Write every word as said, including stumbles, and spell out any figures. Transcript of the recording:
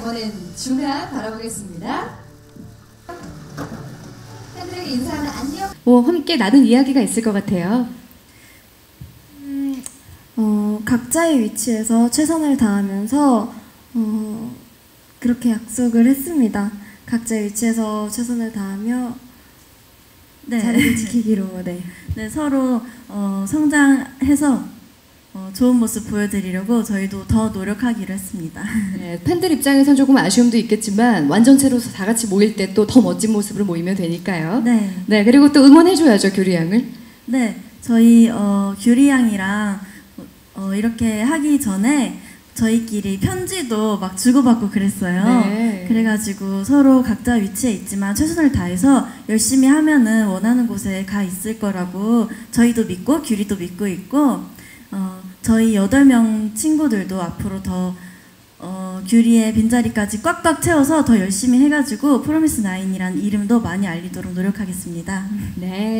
이번엔 중간 바라보겠습니다. 팬들에게 인사하는 안녕. 뭐 함께 나눈 이야기가 있을 것 같아요. 음, 어, 각자의 위치에서 최선을 다하면서 어, 그렇게 약속을 했습니다. 각자의 위치에서 최선을 다하며 네. 자리를 지키기로. 네. 네, 서로 어, 성장해서 어, 좋은 모습 보여드리려고 저희도 더 노력하기로 했습니다. 네, 팬들 입장에선 조금 아쉬움도 있겠지만 완전체로 다 같이 모일 때 또 더 멋진 모습으로 모이면 되니까요. 네. 네, 그리고 또 응원해줘야죠, 규리 양을. 네, 저희 어, 규리 양이랑 어, 이렇게 하기 전에 저희끼리 편지도 막 주고받고 그랬어요. 네. 그래가지고 서로 각자 위치에 있지만 최선을 다해서 열심히 하면은 원하는 곳에 가 있을 거라고 저희도 믿고 규리도 믿고 있고 어, 저희 여덟 명 친구들도 앞으로 더 어, 규리의 빈자리까지 꽉꽉 채워서 더 열심히 해가지고 프로미스나인이란 이름도 많이 알리도록 노력하겠습니다. 네.